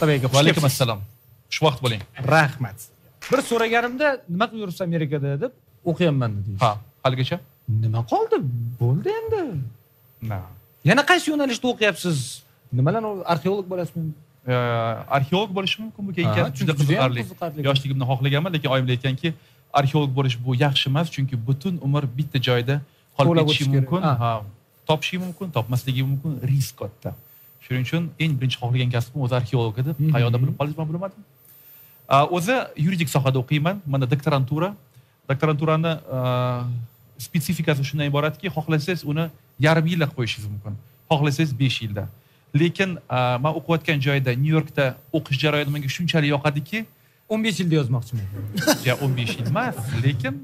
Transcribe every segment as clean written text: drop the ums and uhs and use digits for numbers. Otabekov. Aleyküm assalam. Xushvaqt bo'ling. Rahmat. Bir so'raganimda nima qilib yuribsiz Amerikada deb o'qiyapman dedi. Ha, haligacha? Nima qoldi? Bo'ldi endi. Na. Yana qaysi yo'nalishda o'qiyapsiz? Nimalar arxeolog bo'lasizmi? Arxeolog bo'lish mumkin bu keyingi juda qiziqarli. Yoshligimda xohlaganman, lekin oyim aytganki, arxeolog bo'lish bu yaxshi emas, chunki butun umr bitta joyda qolib ketishi mumkin. Ha, topishi mumkin, topmasligi mumkin, risk katta. Shuning uchun eng birinchi xohlagan kasbim o'zi arxeolog edi. Qayerda bilib qoldingizmi bilmadim. O'zi yuridik sohada o'qiyman, mana doktorantura. Doktoranturani spesifikasi shundan iboratki, xohlasangiz uni yarim yilda qo'yishingiz mumkin, xohlasangiz 5 yilda. Lekin men o'qiyotgan joyda New Yorkda o'qish jarayoni menga shunchalik yoqadiki, 15 yilda yozmoqchiman. Ya 15 yil emas, lekin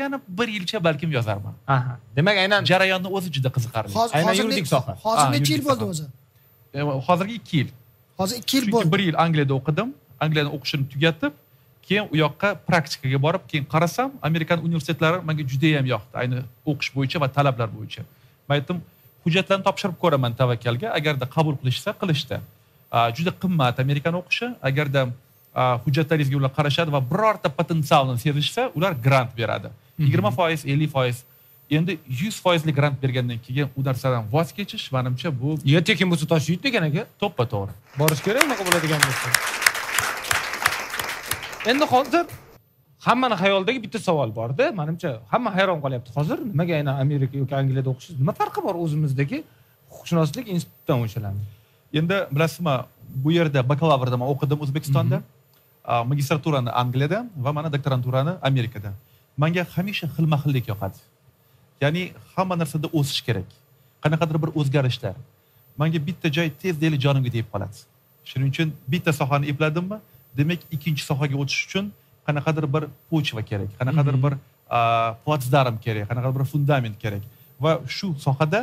yana 1 yilcha balkim yozarman. Aha. Demak, aynan jarayonni o'zi juda qiziqarli. Aynan yuridik soha. Hozir necha yil bo'ldi o'zi? Hozirgi 2 yil. Hozir 2 yil bo'ldi. 1 yil Angliyada o'qidim. Angliyani o'qishini tugatib, keyin u yoqqa praktikaga borib, keyin qarasam, Amerikan universitetlari menga juda ham yoqdi, ayni o'qish bo'yicha va talablar bo'yicha. Men aytdim, hujjatlarni topshirib ko'raman tavakkalga, agarda qabul qilishsa qilishdi. Juda qimmat Amerikan o'qishi, agarda hujjatlaringizga ular qarashadi va birorta potensialni sezishsa, ular grant beradi. 20%, 50%. Endi 100% grant bergandan keyin u narsadan voz kechish menimcha bu yertekin bo'lsa tosh yut degan aka, to'ppa to'g'ri. Borish kerak, nima bo'ladigan bo'lsa. Endi hozir hammaning xayolidagi bitta savol bor-da, menimcha hamma hayron qolyapti. Hozir nimaga aynan Amerika yoki Angliyada o'qishingiz? Nima farqi bor o'zimizdagi huquqshunoslik institutidan o'shalarni? Endi bilasizmi, bu yerda bakalavrni men o'qidim O'zbekistonda, magistraturani Angliyada va mana doktoranturani Amerikada. Menga hamisha xilma-xillik yoqadi. Ya'ni hamma narsada o'sish kerak. Qanaqadir bir o'zgarishlar. Menga bitta joy tezda jonimga tegib qoladi. Shuning uchun bitta sohani epladimmi? Demek ikinci sohaga o'tish uchun qanaqadir bir pochva kerak, qanaqadir bir platform kerak, qanaqadir bir fundament kerak va shu sohada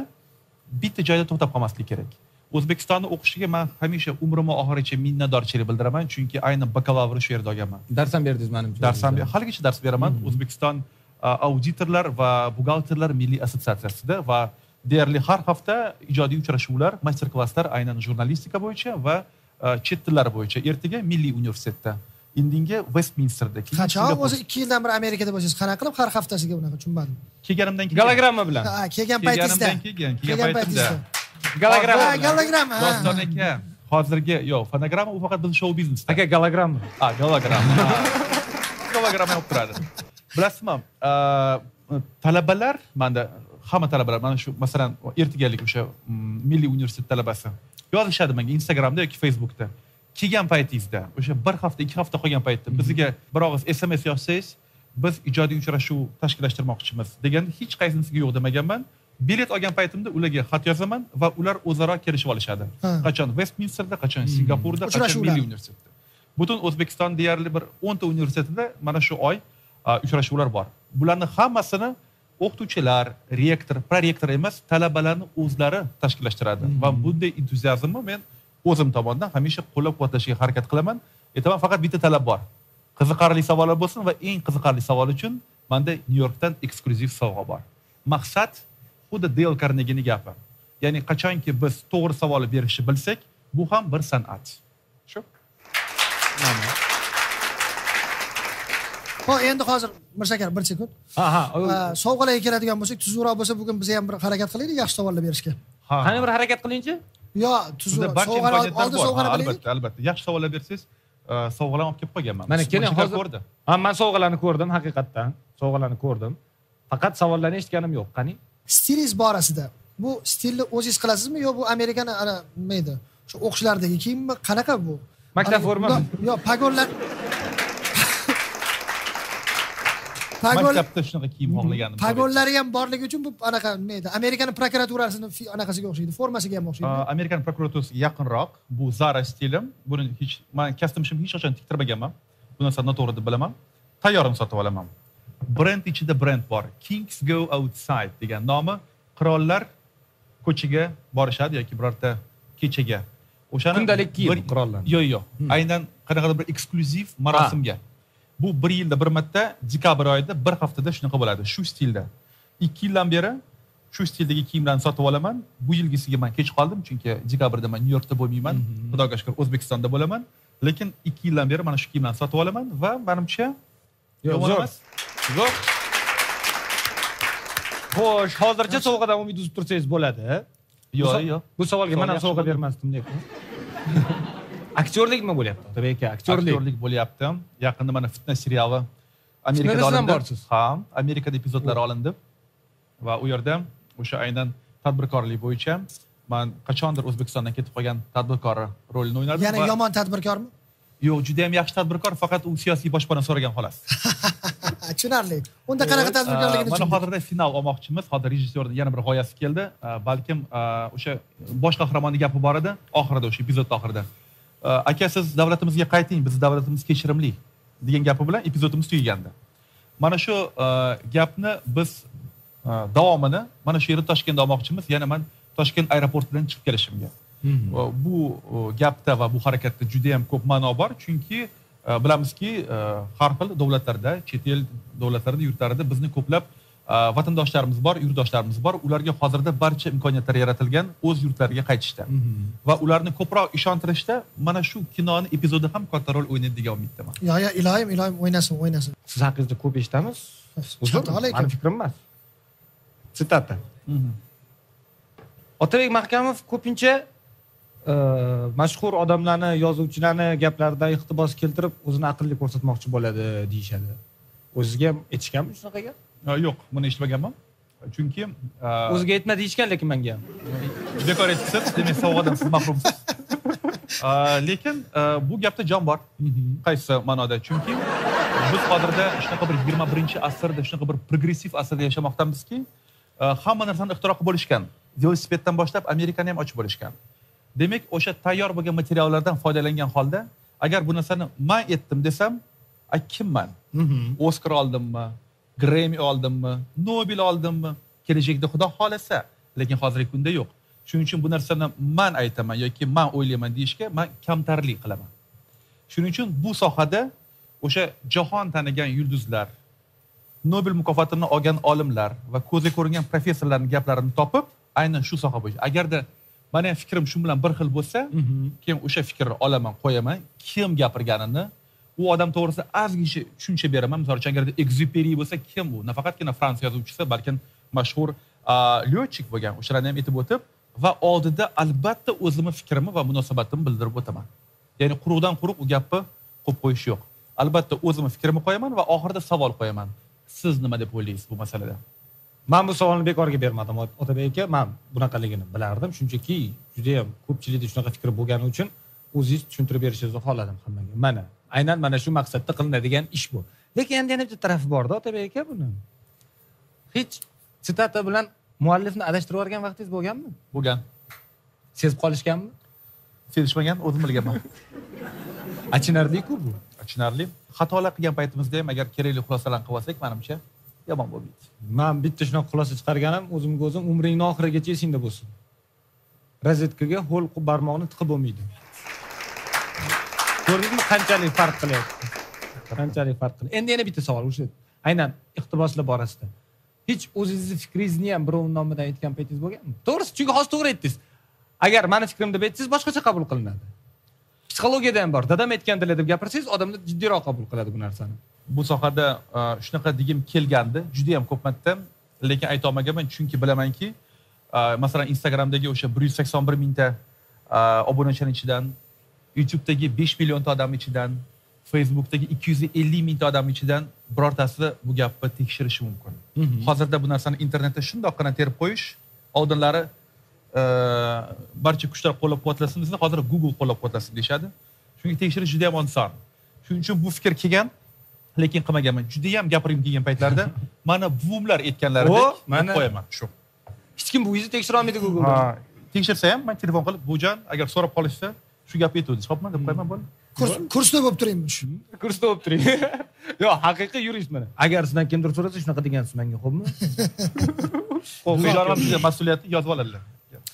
bitta joyda to'xtab qolmaslik kerak. O'zbekistonni o'qishiga men hamisha umrimning oxirigacha minnatdorchilik bildiraman, chunki aynan bakalavr shu yerda o'qiganman. Dars ham berdingiz menimcha. Dars ham haligacha dars beraman. O'zbekiston auditorlar va buxgalterlar milliy assotsiatsiyasida va deyarli har hafta ijodiy uchrashuvlar, master-klasslar aynan jurnalistika bo'yicha va chet tillari bo'yicha. Ertaga Milliy universitetda, indinga Westminsterda. Qachon o'zi 2 yildan bir Amerikada bo'lsangiz, qana qilib har haftasiga bunaqa tushunmadim. Kelganimdan keyin gologramma bilan. Ha, kelgan paytingizda. Kelgan paytingizda. Gologramma. Gologramma. Doston aka, hozirgi yo'q, fonogramma u faqat biz show biznesda. Aka, gologramma. Ha, gologramma. Gologramma o'tiradi. Bilasizmi, talabalar, menda hamma talabalar, mana shu masalan ertagalik o'sha Milliy universitet talabasi yozishadi menga Instagramda yoki Facebookda. Kelgan paytingizda, o'sha 1 hafta, 2 hafta qolgan paytda bizga birog'iz SMS yozsangiz, biz ijodiy uchrashuv tashkillashtirmoqchimiz deganda hech qaysinisiga yo'q demaganman. Bilet olgan paytimda ularga xat yozaman va ular o'zaro kelishib olishadi. Qachon Westminsterda, qachon Singapurda, qachon Milliy universitetda. Butun O'zbekiston deyarli bir 10 ta universitetida mana shu oy uchrashuvlar bor. Bularning hammasini o'qituvchilar, rektor, prorektor emas, talabalarni o'zlari tashkillashtiradi va bunday entuziazmni men o'zim tomonidan hamisha qo'llab-quvvatlashga harakat qilaman. Aytaman, faqat bitta talab bor. Qiziqarli savollar bo'lsin va eng qiziqarli savol uchun menda New Yorkdan eksklyuziv sovg'a bor. Maqsad xuddi Dale Carnegie'ning gapi. Ya'ni qachonki biz to'g'ri savol berishni bilsak, bu ham bir san'at. Shu. Xo'p, endi hozir Mirsakar 1 sekund. Sovg'alarga keladigan bo'lsak, tuzukroq bo'lsa bugun biz ham bir harakat qilaylik yaxshi savollar berishga. Ha. Qani bir harakat qilingchi? Yo, tuzukroq sovg'alar oldi sovg'alar bilan. Albatta, albatta. Yaxshi savollar bersiz, sovg'alarni olib kelib qo'yganman. Mana keling hozir ko'rdi. Ha, men sovg'alarni ko'rdim haqiqatan. Sovg'alarni ko'rdim. Faqat savollarni eshitganim yo'q. Qani? Stilingiz borasida. Bu stilni o'zingiz qilasizmi yo bu Amerikan ana nima edi? Shu o'qishlardagi kiyimmi? Qanaqa bu? Maktab formasi. Yo, pagonlar. Maktabda shunaqa kiyim xohlagandim. Pagonlari ham borligi uchun bu anaqa nima edi? Amerikan prokuraturasining anaqasiga o'xshaydi, formasiga ham o'xshaydi. Amerikan prokuraturasiga yaqinroq bu Zara stilim. Buni hech men kastimishim hech qachon tiktirmaganman. Bu narsani noto'g'ri deb bilaman. Tayyorini sotib olaman. Brend ichida brend bor. Kings Go Outside degan nomi qirollar ko'chaga borishadi yoki birorta kechaga. O'shani kundalik kiyim qirollar. Yo'q, yo'q. Aynan qanaqadir bir eksklyuziv marosimga. Bu 1 yilda bir marta, dekabr oyida 1 haftada shunaqa bo'ladi, shu stilda. 2 yildan beri shu stildagi kiyimlarni sotib olaman. Bu yilgisiga men kech qoldim chunki dekabrda men New Yorkda bo'lmayman. Xudoga shukr O'zbekistonda bo'laman. Lekin 2 yildan beri mana shu kiyimlarni sotib olaman va menimcha yomon emas. Zo'r. Xo'sh, hozircha sovg'adan umid uzib tursangiz bo'ladi. Yo'q, yo'q. Bu savolga men ham sovg'a bermasdim lekin. Aktyorlik mi bo'lyapti? Tabii ki aktyorlik bo'lyapti. Yaqinda mana fitna seriali Amerika'da olindi. Ha, Amerika'da epizodlari olindi. Va u yerda o'sha aynan tadbirkorlik bo'yicha men qachondir O'zbekistondan ketib qolgan tadbirkor rolini o'ynadim. Ya'ni yomon tadbirkormi? Yo'q, juda ham yaxshi tadbirkor, faqat u siyosiy boshpana so'ragan xolos. Tushunarli. Unda qanaqa tadbirkorligini tushundim. Mana hozirda final olmoqchimiz, hozir rejissyorning yana bir g'oyasi keldi. Balkim o'sha bosh qahramonning gapi bor edi, oxirida o'sha epizod oxirida. Aka siz davlatimizga qayting, biz davlatimiz kechirimli degan gapi bilan epizodimiz tugagandi. Mana shu gapni biz davomini mana shu yerda Toshkentda olmoqchimiz. Ya'ni men Toshkent aeroportidan chiqib kelishimga. Bu gapda va bu harakatda juda ham ko'p ma'no bor, chunki bilamizki, har xil davlatlarda, chet el davlatlarida, yurtlarida bizni ko'plab vatandoshlarimiz bor, yurtdoshlarimiz bor. Ularga hozirda barcha imkoniyatlar yaratilgan o'z yurtlariga qaytishda va ularni ko'proq ishontirishda mana shu kinoning epizodi ham katta rol o'ynaydi degan umiddaman. Yo, ilohim, ilohim o'ynasin, o'ynasin. Siz haqingizda ko'p eshitamiz. Meni fikrim emas. Sitata. Otabek Mahkamov ko'pincha mashhur odamlarni, yozuvchilarni gaplaridan iqtibos keltirib o'zini aqlli ko'rsatmoqchi bo'ladi deyshadi. O'zizga ham aytishganmi shunaqa gap? Yo'q, buni eshitmaganman. Chunki o'ziga aytma deyishgan, lekin menga ham. Bekor aytibsiz, demak sovg'adan siz mahrumsiz. Lekin bu gapda jon bor. Qaysi ma'noda? Chunki biz hozirda shunaqa bir 21-asrda, shunaqa bir progressiv asrda yashamoqdamizki, hamma narsani ixtiro qilib bo'lishgan. Velosipeddan boshlab Amerikani ham ochib bo'lishgan. Demak, o'sha tayyor bo'lgan materiallardan foydalangan holda, agar bu narsani men etdim desam, kimman? Oskar oldimmi? Grammy oldimmi, Nobel oldimmi, kelajakda Xudo xolasa, lekin hozirgi kunda yo'q. Shuning uchun bu narsani men aytaman yoki men o'ylayman deyishga men kamtarlik qilaman. Shuning uchun bu sohada o'sha jahon tanigan yulduzlar, Nobel mukofotini olgan olimlar va ko'zga ko'ringan professorlarning gaplarini topib, aynan shu soha bo'yicha. Agarda mening fikrim shu bilan bir xil bo'lsa, keyin o'sha fikrni olaman, qo'yaman, kim gapirganini u odam to'g'risida ozgincha tushuncha beraman. Masalan, agarda Exupéry bo'lsa, kim u? Nafaqatgina Fransiya yozuvchisi, balki mashhur lyotchik bo'lgan. O'shalarni ham aytib o'tib va oldida albatta o'zimni fikrimni va munosabatimni bildirib o'taman. Ya'ni quruqdan quruq u gapni qo'yib qo'yish yo'q. Albatta o'zimni fikrimni qo'yaman va oxirida savol qo'yaman. Siz nima deb o'ylaysiz bu masalada? Men bu savolni bekorga bermadim, Otabek aka. Men bunaqaligini bilardim, shunchaki juda ham ko'pchilikda shunaqa fikr bo'lgani uchun o'zingiz tushuntirib berishingizni xohladim hammaga. Mana aynan mana shu maqsadda qilinadigan ish bu. Lekin endi yana bitta tarafi bor-da, Otabek aka, buni. Hech sitata bilan muallifni adashtirib yuborgan vaqtingiz bo'lganmi? Bo'lgan. Sezib qolishganmi? Sezishmagan, o'zim bilganman. Achinarli-ku bu. Achinarli. Xatolar qilgan paytimizda ham agar kerakli xulosalarni qilib olsak, menimcha yomon bo'lmaydi. Men bitta shunaqa xulosa chiqarganim, o'zimga o'zim umringning oxirigacha esingda bo'lsin. Rozetkaga ho'l qilib barmoqni tiqib bo'lmaydi. Ko'rdingizmi qanchalik farq qilyapti? Qanchalik farq qilyapti? Endi yana bitta savol o'sha. Aynan iqtiboslar borasida. Hech o'zingizning fikringizni ham birovning nomidan aytgan paytingiz bo'lganmi? To'g'risi, chunki hozir to'g'ri aytdingiz. Agar meni fikrimni deb aytsangiz, boshqacha qabul qilinadi. Psixologiyada ham bor. Dadam aytgan dilda deb gapirsangiz, odamlar jiddiyroq qabul qiladi bu narsani. Bu sohada shunaqa degim kelgandi, juda ham ko'p marta, lekin ayta olmaganman, chunki bilamanki, masalan, Instagramdagi o'sha 181 mingta obunachining ichidan, YouTube'dagi 5 million ta odam ichidan, Facebook'dagi 250 ming ta odam ichidan birortasi bu gapni tekshirishi mumkin. Hozirda bu narsani internetda shundoqqina terib qo'yish, oldinlari barcha kuchlar qo'llab-quvvatlasin desa, hozir Google qo'llab-quvvatlasin deyshadi. Chunki tekshirish juda ham oson. Shuning uchun bu fikr kelgan, lekin qilmaganman. Juda ham gapirim degan paytlarda mana buvimlar aytganlaridek men qo'yaman shu. Hech kim bu izni tekshira olmaydi Google. Ha, tekshirsa ham men telefon qilib, "Bujon, agar so'rab qolishsa, shu gap aytdingiz, xopmi?" deb qo'yman bo'ldi. Kursda bo'lib turingmi shu? Kursda bo'lib turing. Yo'q, haqiqiy yurist mana. Agar sizdan kimdir so'rasa, shunaqa degansiz menga, xo'pmi? Xo'p, bularni sizga mas'uliyatni yozib oladilar.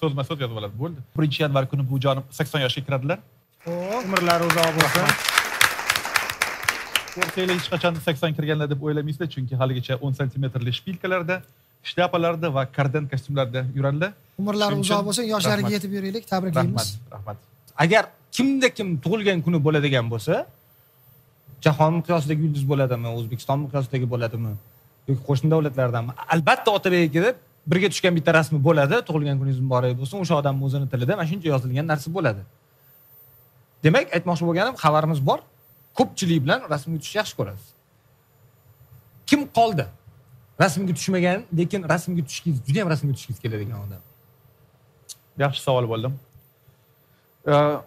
So'zma-so'z yozib oladi, bo'ldi. 1 yanvar kuni bu jonim 80 yoshga kiradilar. Umrlari uzoq bo'lsin. Ko'rsangiz hech qachon 80 kirganlar deb o'ylamaysizlar, chunki haligacha 10 santimetrli shpilkalarda Şlyapalarda ve kardan kostümlerde yurarlar. Umurlar uzoq bo'lsin, yoshlariga yetib yuraylik, tabriklaymiz. Rahmat, rahmat. Agar kimda kim tug'ilgan kuni bo'ladigan bo'lsa, jahon miqyosidagi yulduz bo'ladimi, O'zbekiston miqyosidagi bo'ladimi, yoki qo'shni davlatlardanmi? Albatta otabaga kirib birga tushgan bitta rasmi bo'ladi, tug'ilgan kuningiz muborak bo'lsin. O'sha odamning o'zini tilida mana shuncha yozilgan narsa bo'ladi. Demak, aytmoqchi bo'lganim, xabarimiz bor. Ko'pchilik bilan rasmga tushishni yaxshi ko'rasiz. Kim qoldi? Rasmga tushmagan, lekin rasmga tushishga, juda ham rasmga tushishga keladigan odam. Yaxshi savol bo'ldim.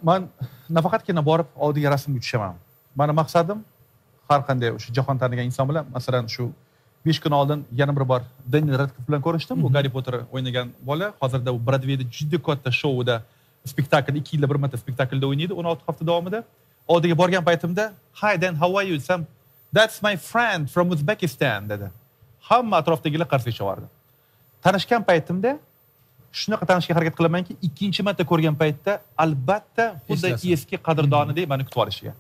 Men nafaqatgina borib oddiy rasmga tushaman. Meni maqsadim har qanday o'sha jahon tanigan inson bilan, masalan, shu 5 kun oldin yana bir bor Daniel Radcliffe bilan ko'rishdim. Bu Harry Potter o'ynagan bola, hozirda u Broadwayda juda katta shouda, spektaklda 2 yilda bir marta spektaklda o'ynaydi 16 hafta davomida. Oddiga borgan paytimda, "Hi Dan, how are you?" Some "That's my friend from Uzbekistan" dedi. Hamma atrofdagilar qarshi chiqardi. Tanishgan paytimda shunaqa tanishga harakat qilamanki, ikkinchi marta ko'rgan paytda albatta xuddi eski qadrdonidek meni kutib olishiga.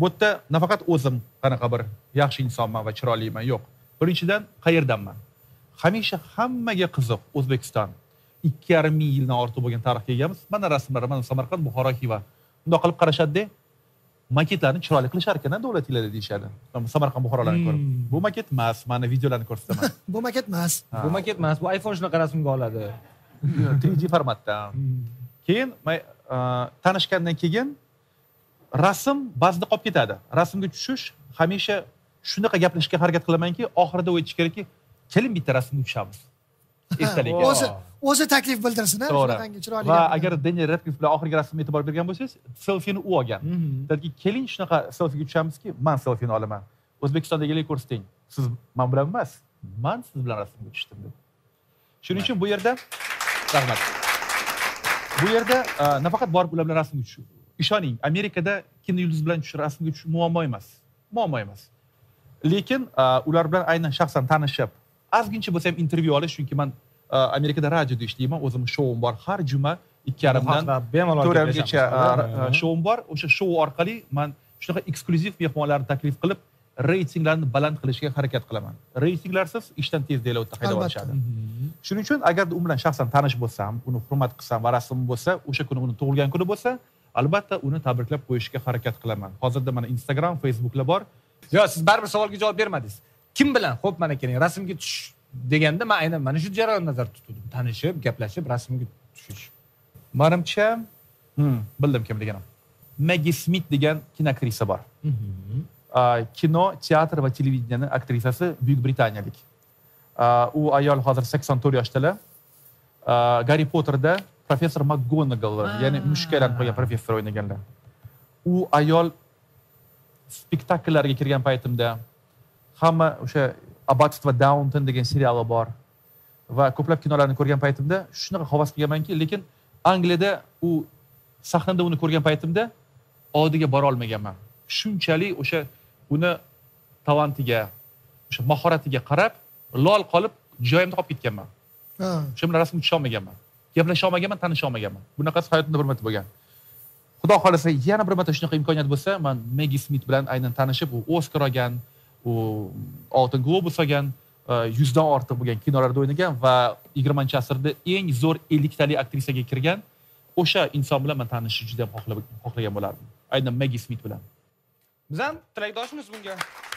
Bu yerda nafaqat o'zim qanaqa bir yaxshi insonman va chiroyliman, yo'q. Birinchidan qayerdanman? Hamisha hammaga qiziq O'zbekiston. 2,5 ming yildan ortiq bo'lgan tarixga egamiz. Mana rasmlar, mana Samarqand, Buxoro, Xiva. Bunday qilib qarashadi-da, maketlarni chiroyli qilishar ekan davlatlarda deyishadi. Samarqand Buxorolarini ko'rib. Bu maket emas, mana videolarni ko'rsataman. Bu maket emas. Bu maket emas. Bu iPhone shuni qarasmga oladi. 3D formatda. Keyin tanishgandan keyin rasm ba'zida qolib ketadi. Rasmga tushish hamisha shunaqa gaplashishga harakat qilamanki, oxirida o'yitish kerakki, keling bitta rasmga tushamiz. Esdalik. O'zi taklif bildirsin, shunaqangi chiroyli. Va agar Daniel Radcliffe bilan oxirgi rasmga e'tibor bergan bo'lsangiz, selfini u olgan. Dediki, keling shunaqa selfiga tushamizki, men selfini olaman. O'zbekistondagilarga ko'rsating. Siz men bilan emas, men siz bilan rasmga tushdim deb. Shuning uchun bu yerda rahmat. Bu yerda nafaqat borib ular bilan rasmga tushish. Ishoning, Amerikada kino yulduz bilan tushish rasmga tushish muammo emas. Muammo emas. Lekin ular bilan aynan shaxsan tanishib, azgincha bo'lsa ham intervyu olish, chunki men Amerikada radioda ishlayman, o'zimning shouim bor. Har juma 2 yarimdan 4 gacha shouim bor. O'sha shou orqali men shunaqa eksklyuziv mehmonlarni taklif qilib, reytinglarni baland qilishga harakat qilaman. Reytinglarsiz ishdan tez delavotda haydab olishadi. Shuning uchun agar u bilan shaxsan tanish bo'lsam, uni hurmat qilsam va rasm bo'lsa, o'sha kuni uni tug'ilgan kuni bo'lsa, albatta uni tabriklab qo'yishga harakat qilaman. Hozirda mana Instagram, Facebooklar bor. Yo'q, siz baribir savolga javob bermadingiz. Kim bilan? Xo'p, mana keling, rasmga tush deganda men aynan mana shu jarayonni nazarda tutdim. Tanishib, gaplashib, rasmga tushish. Menimcha, bildim kim deganim. Meg Smith degan kinoaktrisa bor. Kino, teatr va televideniyaning aktrisasi, Buyuk Britaniyalik. U ayol hozir 84 yoshdalar. Harry Potterda professor McGonagall, ya'ni mushkaylanib qolgan professor o'ynaganlar. U ayol spektakllarga kirgan paytimda hamma o'sha Abbatstvo Downton degan seriali bor va ko'plab kinolarni ko'rgan paytimda shunaqa havas qilganmanki, lekin Angliyada u sahnada uni ko'rgan paytimda odiga bora olmaganman. Shunchalik o'sha uni talantiga, o'sha mahoratiga qarab lol qolib joyimda qolib ketganman. O'sha bilan rasmga tusha olmaganman. Gaplasha olmaganman, tanisha olmaganman. Bunaqasi hayotimda bir marta bo'lgan. Xudo xolasa yana bir marta shunaqa imkoniyat bo'lsa, men Meg Smith bilan aynan tanishib, u Oskar olgan, u Oltin Globus olgan, 100 dan ortiq bo'lgan kinolarda o'ynagan va 20-asrda eng zo'r 50 tali aktrisaga kirgan o'sha inson bilan men tanishishni juda ham xohlagan bo'lardim. Aynan Meg Smith bilan. Bizam tilakdoshimiz bunga.